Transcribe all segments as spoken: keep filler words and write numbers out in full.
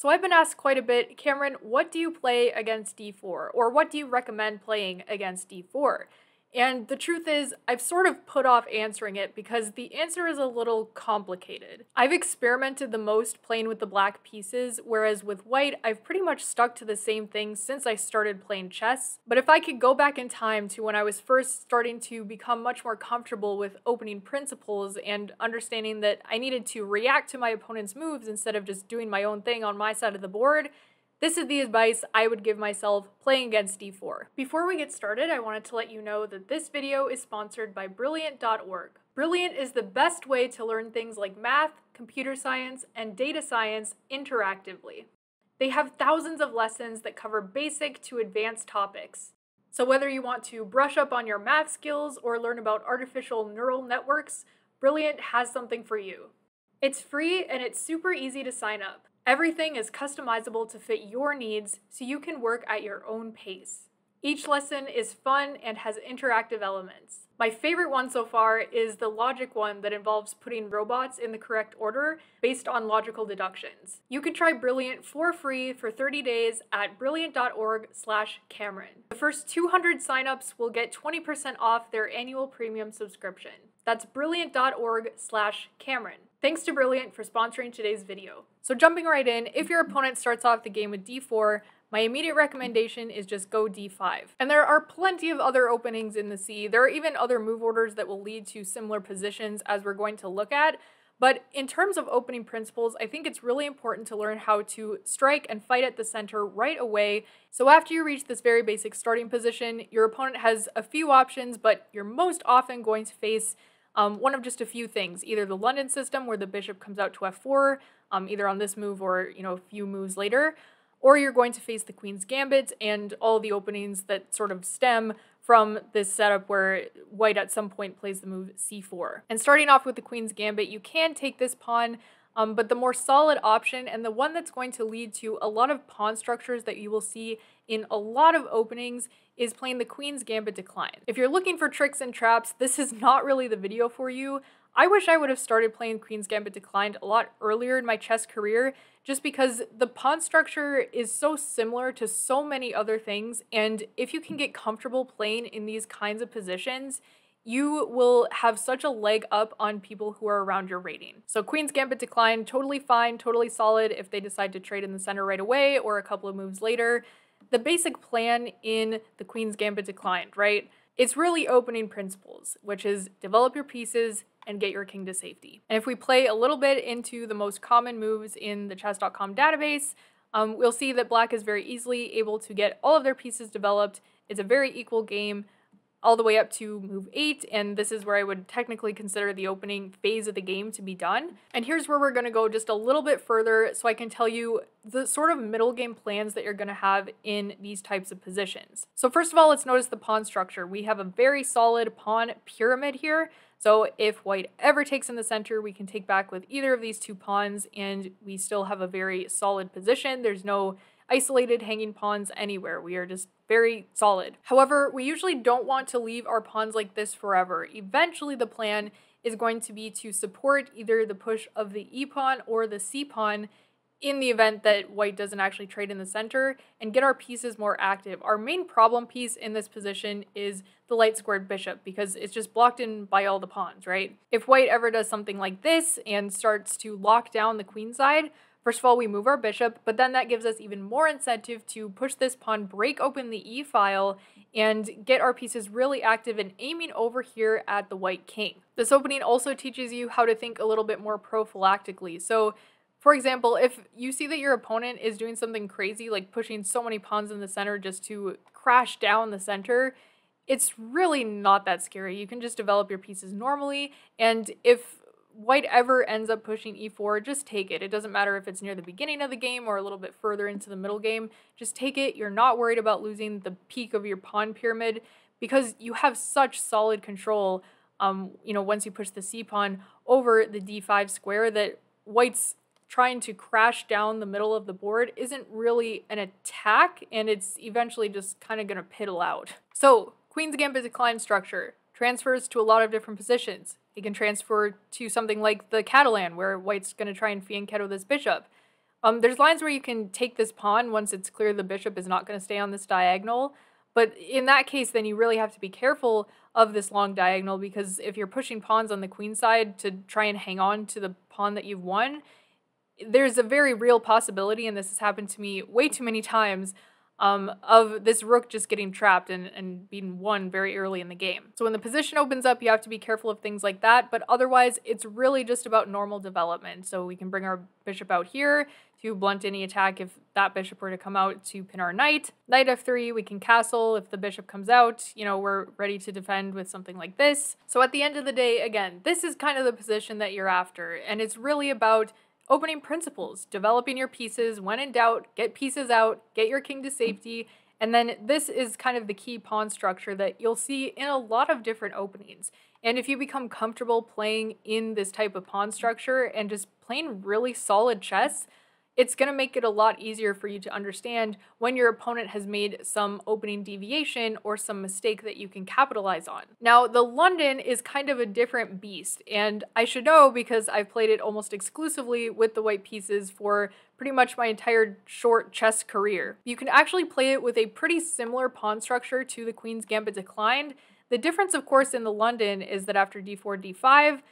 So I've been asked quite a bit, Kamryn, what do you play against d four? Or what do you recommend playing against d four? And the truth is, I've sort of put off answering it because the answer is a little complicated. I've experimented the most playing with the black pieces, whereas with white, I've pretty much stuck to the same thing since I started playing chess. But if I could go back in time to when I was first starting to become much more comfortable with opening principles and understanding that I needed to react to my opponent's moves instead of just doing my own thing on my side of the board, this is the advice I would give myself playing against d four. Before we get started, I wanted to let you know that this video is sponsored by Brilliant dot org. Brilliant is the best way to learn things like math, computer science, and data science interactively. They have thousands of lessons that cover basic to advanced topics. So whether you want to brush up on your math skills or learn about artificial neural networks, Brilliant has something for you. It's free and it's super easy to sign up. Everything is customizable to fit your needs so you can work at your own pace. Each lesson is fun and has interactive elements. My favorite one so far is the logic one that involves putting robots in the correct order based on logical deductions. You can try Brilliant for free for thirty days at brilliant dot org slash Kamryn. The first two hundred signups will get twenty percent off their annual premium subscription. That's brilliant dot org slash Kamryn. Thanks to Brilliant for sponsoring today's video. So jumping right in, if your opponent starts off the game with d four, my immediate recommendation is just go d five. And there are plenty of other openings in the C. There are even other move orders that will lead to similar positions as we're going to look at. But in terms of opening principles, I think it's really important to learn how to strike and fight at the center right away. So after you reach this very basic starting position, your opponent has a few options, but you're most often going to face Um, one of just a few things, either the London system where the bishop comes out to f four, um, either on this move or, you know, a few moves later, or you're going to face the Queen's Gambit and all the openings that sort of stem from this setup where white at some point plays the move c four. And starting off with the Queen's Gambit, you can take this pawn, um, but the more solid option and the one that's going to lead to a lot of pawn structures that you will see in a lot of openings is playing the Queen's Gambit Declined. If you're looking for tricks and traps, this is not really the video for you. I wish I would have started playing Queen's Gambit Declined a lot earlier in my chess career, just because the pawn structure is so similar to so many other things, and if you can get comfortable playing in these kinds of positions, you will have such a leg up on people who are around your rating. So Queen's Gambit Declined, totally fine, totally solid if they decide to trade in the center right away or a couple of moves later. The basic plan in the Queen's Gambit Declined, right? It's really opening principles, which is develop your pieces and get your king to safety. And if we play a little bit into the most common moves in the chess dot com database, um, we'll see that black is very easily able to get all of their pieces developed. It's a very equal game all the way up to move eight, and this is where I would technically consider the opening phase of the game to be done. And here's where we're gonna go just a little bit further so I can tell you the sort of middle game plans that you're gonna have in these types of positions. So first of all, let's notice the pawn structure. We have a very solid pawn pyramid here. So if white ever takes in the center, we can take back with either of these two pawns and we still have a very solid position. There's no isolated hanging pawns anywhere. We are just very solid. However, we usually don't want to leave our pawns like this forever. Eventually the plan is going to be to support either the push of the e pawn or the c pawn in the event that white doesn't actually trade in the center and get our pieces more active. Our main problem piece in this position is the light squared bishop because it's just blocked in by all the pawns, right? If white ever does something like this and starts to lock down the queen side, first of all, we move our bishop, but then that gives us even more incentive to push this pawn, break open the e file, and get our pieces really active and aiming over here at the white king. This opening also teaches you how to think a little bit more prophylactically. So, for example, if you see that your opponent is doing something crazy, like pushing so many pawns in the center just to crash down the center, it's really not that scary. You can just develop your pieces normally, and if white ever ends up pushing e four, just take it. It doesn't matter if it's near the beginning of the game or a little bit further into the middle game. Just take it. You're not worried about losing the peak of your pawn pyramid because you have such solid control, um, you know, once you push the c pawn over the d five square that white's trying to crash down the middle of the board isn't really an attack and it's eventually just kind of going to piddle out. So Queen's Gambit Declined structure transfers to a lot of different positions. It can transfer to something like the Catalan, where white's going to try and fianchetto this bishop. Um, there's lines where you can take this pawn once it's clear the bishop is not going to stay on this diagonal. But in that case, then you really have to be careful of this long diagonal, because if you're pushing pawns on the queen side to try and hang on to the pawn that you've won, there's a very real possibility, and this has happened to me way too many times, um, of this rook just getting trapped and, and being won very early in the game. So when the position opens up, you have to be careful of things like that, but otherwise it's really just about normal development. So we can bring our bishop out here to blunt any attack if that bishop were to come out to pin our knight. Knight f three, we can castle. If the bishop comes out, you know, we're ready to defend with something like this. So at the end of the day, again, this is kind of the position that you're after, and it's really about opening principles, developing your pieces. When in doubt, get pieces out, get your king to safety, and then this is kind of the key pawn structure that you'll see in a lot of different openings. And if you become comfortable playing in this type of pawn structure and just playing really solid chess, it's going to make it a lot easier for you to understand when your opponent has made some opening deviation or some mistake that you can capitalize on. Now, the London is kind of a different beast, and I should know because I've played it almost exclusively with the white pieces for pretty much my entire short chess career. You can actually play it with a pretty similar pawn structure to the Queen's Gambit Declined. The difference, of course, in the London is that after d four, d five,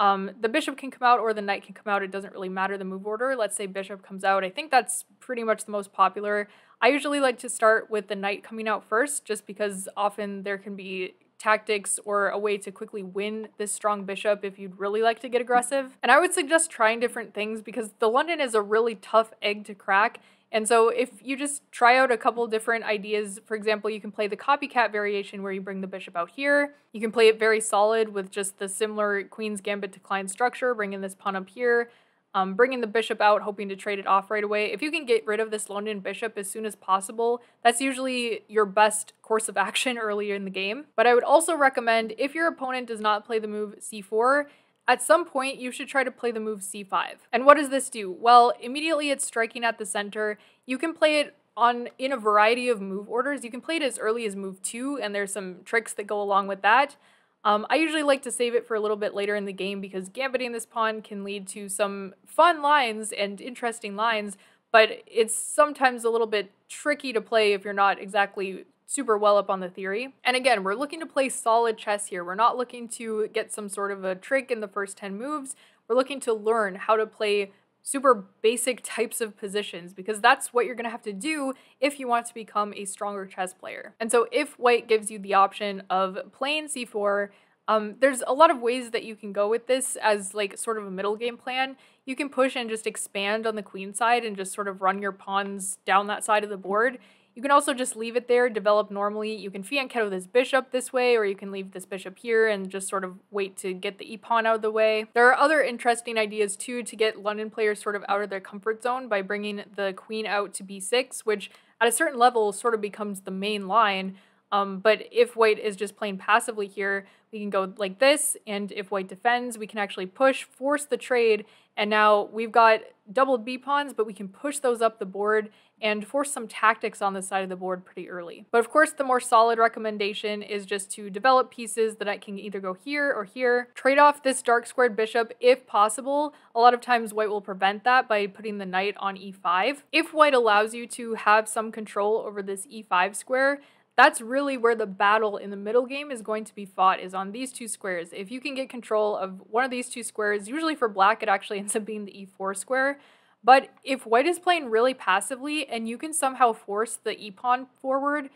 Um, the bishop can come out or the knight can come out. It doesn't really matter the move order. Let's say bishop comes out. I think that's pretty much the most popular. I usually like to start with the knight coming out first, just because often there can be tactics or a way to quickly win this strong bishop if you'd really like to get aggressive. And I would suggest trying different things, because the London is a really tough egg to crack. And so if you just try out a couple different ideas, for example, you can play the copycat variation where you bring the bishop out here. You can play it very solid with just the similar Queen's Gambit Declined structure, bringing this pawn up here, um, bringing the bishop out, hoping to trade it off right away. If you can get rid of this London bishop as soon as possible, that's usually your best course of action earlier in the game. But I would also recommend, if your opponent does not play the move c four, at some point, you should try to play the move c five. And what does this do? Well, immediately it's striking at the center. You can play it on in a variety of move orders. You can play it as early as move two, and there's some tricks that go along with that. Um, I usually like to save it for a little bit later in the game, because gambiting this pawn can lead to some fun lines and interesting lines, but it's sometimes a little bit tricky to play if you're not exactly super well up on the theory. And again, we're looking to play solid chess here. We're not looking to get some sort of a trick in the first ten moves. We're looking to learn how to play super basic types of positions, because that's what you're gonna have to do if you want to become a stronger chess player. And so if white gives you the option of playing c four, Um, there's a lot of ways that you can go with this as like sort of a middle game plan. You can push and just expand on the queen side and just sort of run your pawns down that side of the board. You can also just leave it there, develop normally. You can fianchetto this bishop this way, or you can leave this bishop here and just sort of wait to get the e-pawn out of the way. There are other interesting ideas too to get London players sort of out of their comfort zone by bringing the queen out to b six, which at a certain level sort of becomes the main line. Um, but if white is just playing passively here, we can go like this, and if white defends, we can actually push, force the trade, and now we've got doubled b-pawns, but we can push those up the board and force some tactics on the side of the board pretty early. But of course, the more solid recommendation is just to develop pieces that I can either go here or here. Trade off this dark squared bishop if possible. A lot of times white will prevent that by putting the knight on e five. If white allows you to have some control over this e five square, that's really where the battle in the middle game is going to be fought, is on these two squares. If you can get control of one of these two squares, usually for black it actually ends up being the e four square, but if white is playing really passively and you can somehow force the e-pawn forward,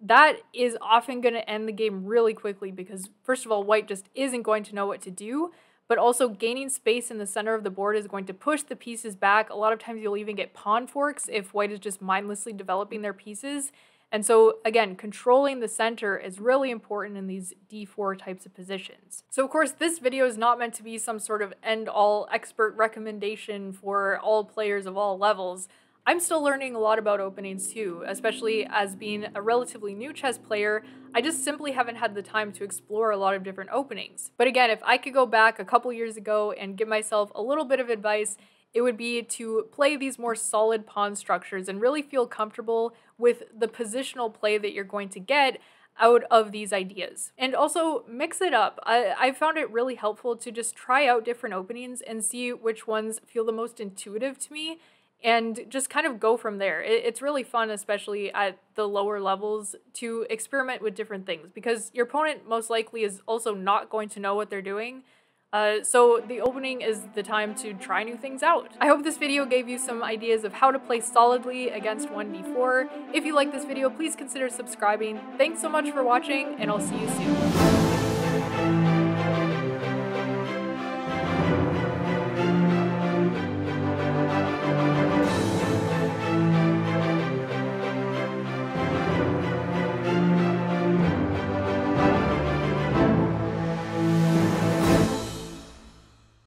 that is often going to end the game really quickly, because first of all, white just isn't going to know what to do, but also gaining space in the center of the board is going to push the pieces back. A lot of times you'll even get pawn forks if white is just mindlessly developing their pieces. And so again, controlling the center is really important in these d four types of positions. So of course, this video is not meant to be some sort of end-all expert recommendation for all players of all levels. I'm still learning a lot about openings too, especially as being a relatively new chess player. I just simply haven't had the time to explore a lot of different openings. But again, if I could go back a couple years ago and give myself a little bit of advice, it would be to play these more solid pawn structures and really feel comfortable with the positional play that you're going to get out of these ideas. And also mix it up. I, I found it really helpful to just try out different openings and see which ones feel the most intuitive to me. and just kind of go from there. It, it's really fun, especially at the lower levels, to experiment with different things, because your opponent most likely is also not going to know what they're doing. Uh, so the opening is the time to try new things out. I hope this video gave you some ideas of how to play solidly against one v four. If you like this video, please consider subscribing. Thanks so much for watching, and I'll see you soon.